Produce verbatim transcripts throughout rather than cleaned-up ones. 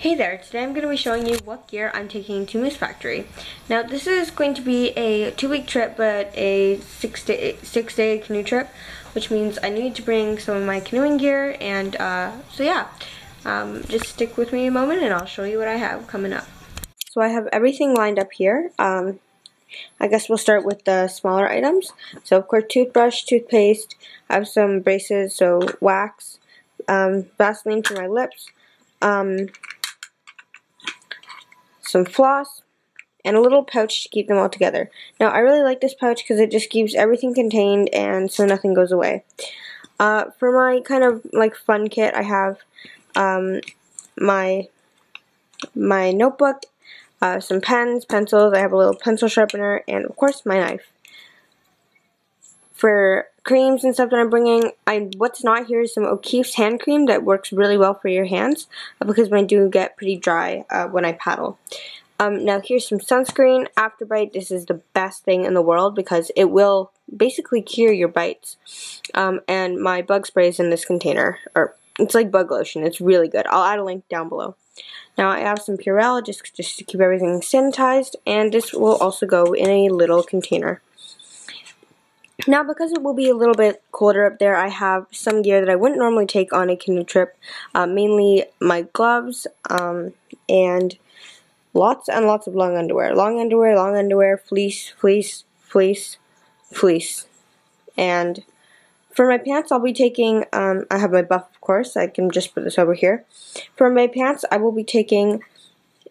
Hey there, today I'm going to be showing you what gear I'm taking to Moose Factory. Now this is going to be a two week trip but a six day, six day canoe trip, which means I need to bring some of my canoeing gear and uh, so yeah, um, just stick with me a moment and I'll show you what I have coming up. So I have everything lined up here. Um, I guess we'll start with the smaller items. So of course toothbrush, toothpaste, I have some braces, so wax, um, Vaseline for my lips, um, some floss, and a little pouch to keep them all together. Now I really like this pouch because it just keeps everything contained and so nothing goes away. Uh, for my kind of like fun kit, I have um, my my notebook, uh, some pens, pencils, I have a little pencil sharpener, and of course my knife. For creams and stuff that I'm bringing, I what's not here is some O'Keeffe's hand cream that works really well for your hands because mine do get pretty dry uh, when I paddle. Um, now here's some sunscreen, Afterbite. This is the best thing in the world because it will basically cure your bites. Um, and my bug spray is in this container, or it's like bug lotion. It's really good. I'll add a link down below. Now I have some Purell just just to keep everything sanitized, and this will also go in a little container. Now because it will be a little bit colder up there, I have some gear that I wouldn't normally take on a canoe trip, uh, mainly my gloves, um, and lots and lots of long underwear. Long underwear, long underwear, fleece, fleece, fleece, fleece. And for my pants, I'll be taking, um, I have my buff of course, I can just put this over here. For my pants, I will be taking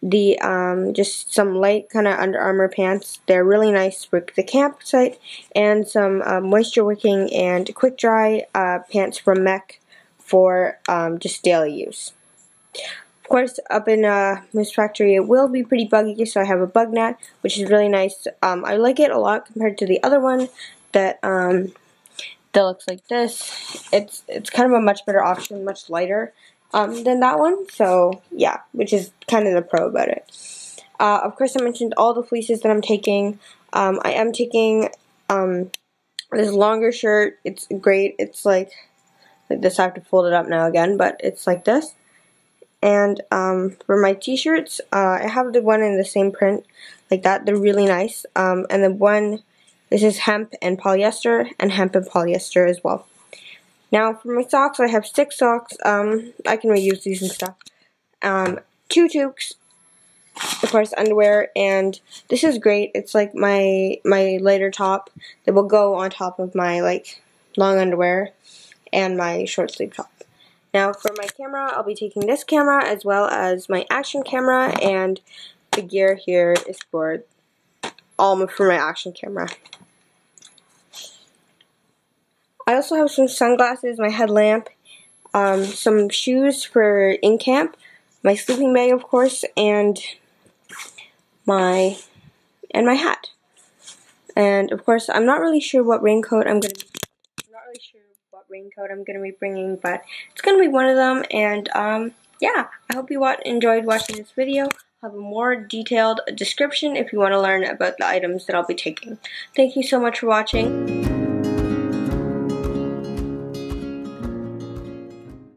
the um just some light kind of Under Armour pants. They're really nice for the campsite, and some uh, moisture wicking and quick dry uh, pants from M E C for um, just daily use. Of course, up in uh, Moose Factory it will be pretty buggy, so I have a bug net, which is really nice. Um, I like it a lot compared to the other one that um that looks like this. It's it's kind of a much better option, much lighter Um, than that one, so yeah, which is kind of the pro about it. Uh, of course, I mentioned all the fleeces that I'm taking. Um, I am taking um, this longer shirt. It's great. It's like like this. I have to fold it up now again, but it's like this. And um, for my t-shirts, uh, I have the one in the same print like that. They're really nice. Um, and the one, this is hemp and polyester, and hemp and polyester as well. Now for my socks, I have six socks. Um, I can reuse these and stuff. Um, two toques, of course, underwear, and this is great. It's like my my lighter top that will go on top of my like long underwear and my short sleeve top. Now for my camera, I'll be taking this camera as well as my action camera, and the gear here is for all for my action camera. I also have some sunglasses, my headlamp, um, some shoes for in camp, my sleeping bag of course, and my and my hat. And of course, I'm not really sure what raincoat I'm gonna. I'm not really sure what raincoat I'm gonna be bringing, but it's gonna be one of them. And um, yeah, I hope you wa- enjoyed watching this video. I'll have a more detailed description if you want to learn about the items that I'll be taking. Thank you so much for watching.